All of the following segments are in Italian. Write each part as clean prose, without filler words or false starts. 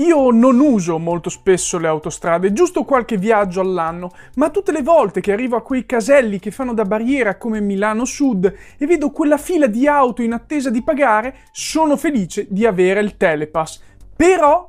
Io non uso molto spesso le autostrade, giusto qualche viaggio all'anno, ma tutte le volte che arrivo a quei caselli che fanno da barriera come Milano Sud e vedo quella fila di auto in attesa di pagare, sono felice di avere il Telepass. Però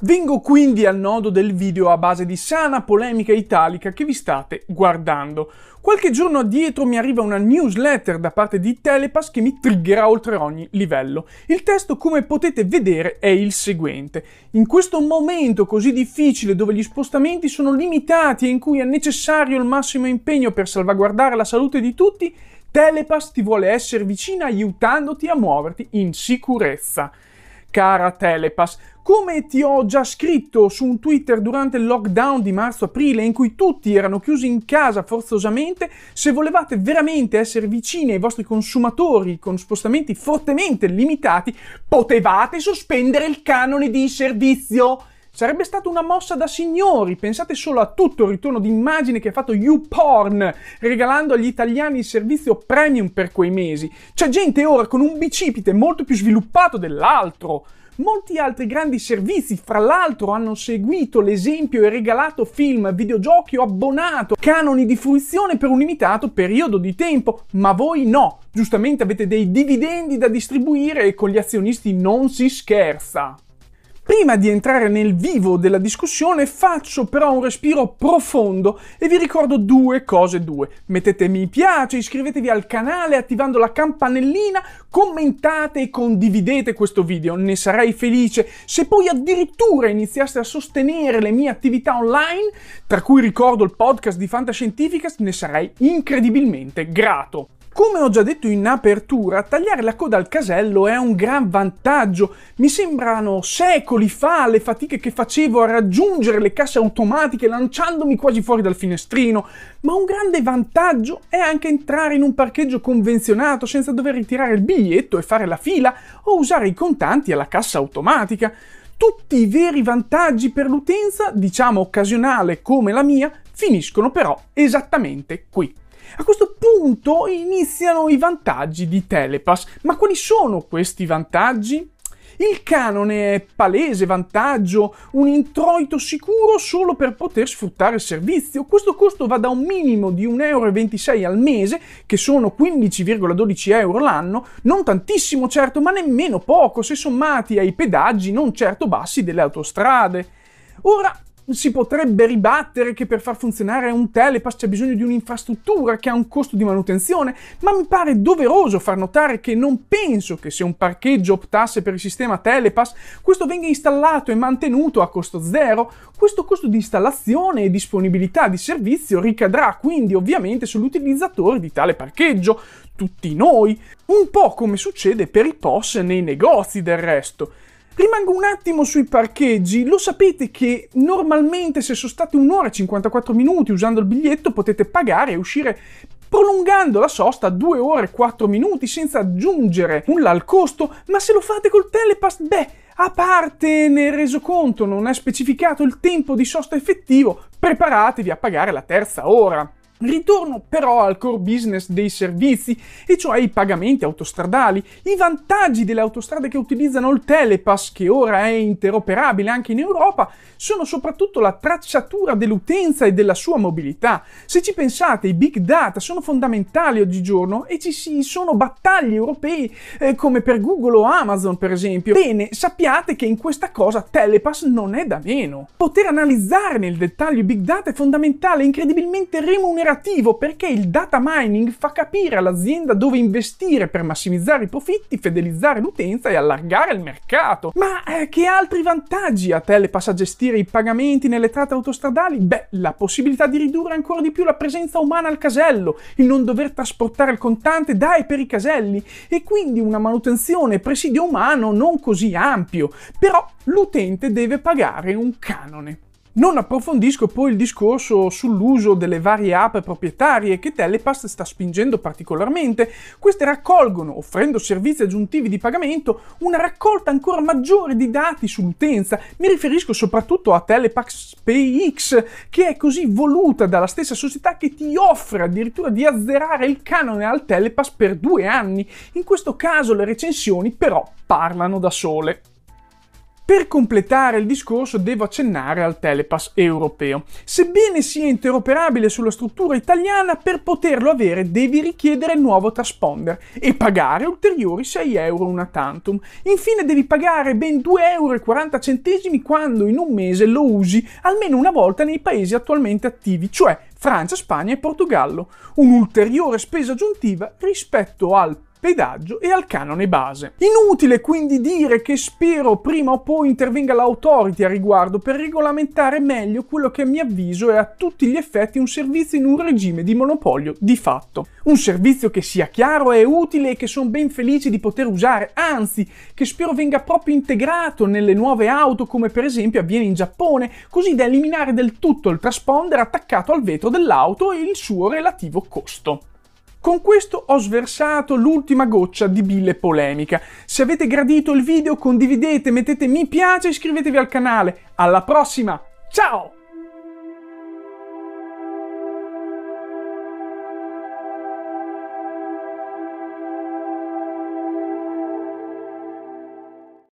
vengo quindi al nodo del video a base di sana polemica italica che vi state guardando. Qualche giorno addietro mi arriva una newsletter da parte di Telepass che mi triggerà oltre ogni livello. Il testo, come potete vedere, è il seguente. In questo momento così difficile dove gli spostamenti sono limitati e in cui è necessario il massimo impegno per salvaguardare la salute di tutti, Telepass ti vuole essere vicina aiutandoti a muoverti in sicurezza. Cara Telepass, come ti ho già scritto su un Twitter durante il lockdown di marzo-aprile in cui tutti erano chiusi in casa forzosamente, se volevate veramente essere vicini ai vostri consumatori con spostamenti fortemente limitati, potevate sospendere il canone di servizio. Sarebbe stata una mossa da signori, pensate solo a tutto il ritorno di immagine che ha fatto YouPorn, regalando agli italiani il servizio premium per quei mesi. C'è gente ora con un bicipite molto più sviluppato dell'altro. Molti altri grandi servizi, fra l'altro, hanno seguito l'esempio e regalato film, videogiochi o abbonato, canoni di fruizione per un limitato periodo di tempo, ma voi no. Giustamente avete dei dividendi da distribuire e con gli azionisti non si scherza. Prima di entrare nel vivo della discussione faccio però un respiro profondo e vi ricordo due cose. Mettete mi piace, iscrivetevi al canale attivando la campanellina, commentate e condividete questo video, ne sarei felice. Se poi addirittura iniziaste a sostenere le mie attività online, tra cui ricordo il podcast di Fantascientificast, ne sarei incredibilmente grato. Come ho già detto in apertura, tagliare la coda al casello è un gran vantaggio. Mi sembrano secoli fa le fatiche che facevo a raggiungere le casse automatiche lanciandomi quasi fuori dal finestrino, ma un grande vantaggio è anche entrare in un parcheggio convenzionato senza dover ritirare il biglietto e fare la fila o usare i contanti alla cassa automatica. Tutti i veri vantaggi per l'utenza, diciamo occasionale come la mia, finiscono però esattamente qui. A questo punto iniziano i vantaggi di Telepass, ma quali sono questi vantaggi? Il canone è palese vantaggio, un introito sicuro solo per poter sfruttare il servizio. Questo costo va da un minimo di 1,26 euro al mese, che sono 15,12 euro l'anno, non tantissimo certo, ma nemmeno poco se sommati ai pedaggi non certo bassi delle autostrade. Ora, si potrebbe ribattere che per far funzionare un Telepass c'è bisogno di un'infrastruttura che ha un costo di manutenzione, ma mi pare doveroso far notare che non penso che se un parcheggio optasse per il sistema Telepass, questo venga installato e mantenuto a costo zero. Questo costo di installazione e disponibilità di servizio ricadrà quindi ovviamente sull'utilizzatore di tale parcheggio, tutti noi, un po' come succede per i POS nei negozi del resto. Rimango un attimo sui parcheggi. Lo sapete che normalmente se sono state 1 ora e 54 minuti usando il biglietto potete pagare e uscire prolungando la sosta a 2 ore e 4 minuti senza aggiungere nulla al costo, ma se lo fate col Telepass, a parte nel resoconto non è specificato il tempo di sosta effettivo, preparatevi a pagare la terza ora. Ritorno però al core business dei servizi, e cioè i pagamenti autostradali. I vantaggi delle autostrade che utilizzano il Telepass, che ora è interoperabile anche in Europa, sono soprattutto la tracciatura dell'utenza e della sua mobilità. Se ci pensate, i big data sono fondamentali oggigiorno e ci sono battaglie europee come per Google o Amazon, per esempio. Bene, sappiate che in questa cosa Telepass non è da meno. Poter analizzare nel dettaglio i big data è fondamentale, incredibilmente remunerativo, perché il data mining fa capire all'azienda dove investire per massimizzare i profitti, fidelizzare l'utenza e allargare il mercato. Ma che altri vantaggi ha Telepass a gestire i pagamenti nelle tratte autostradali? La possibilità di ridurre ancora di più la presenza umana al casello, il non dover trasportare il contante da e per i caselli e quindi una manutenzione e presidio umano non così ampio. Però l'utente deve pagare un canone. Non approfondisco poi il discorso sull'uso delle varie app proprietarie che Telepass sta spingendo particolarmente. Queste raccolgono, offrendo servizi aggiuntivi di pagamento, una raccolta ancora maggiore di dati sull'utenza. Mi riferisco soprattutto a Telepass PayX, che è così voluta dalla stessa società che ti offre addirittura di azzerare il canone al Telepass per 2 anni. In questo caso le recensioni però parlano da sole. Per completare il discorso devo accennare al Telepass europeo. Sebbene sia interoperabile sulla struttura italiana, per poterlo avere devi richiedere il nuovo transponder e pagare ulteriori 6 euro una tantum. Infine devi pagare ben 2,40 euro quando in un mese lo usi almeno una volta nei paesi attualmente attivi, cioè Francia, Spagna e Portogallo. Un'ulteriore spesa aggiuntiva rispetto al pedaggio e al canone base. Inutile quindi dire che spero prima o poi intervenga l'autority a riguardo per regolamentare meglio quello che a mio avviso è a tutti gli effetti un servizio in un regime di monopolio di fatto. Un servizio che, sia chiaro, è utile e che sono ben felice di poter usare, anzi che spero venga proprio integrato nelle nuove auto come per esempio avviene in Giappone, così da eliminare del tutto il transponder attaccato al vetro dell'auto e il suo relativo costo. Con questo ho sversato l'ultima goccia di bile polemica. Se avete gradito il video condividete, mettete mi piace e iscrivetevi al canale. Alla prossima, ciao!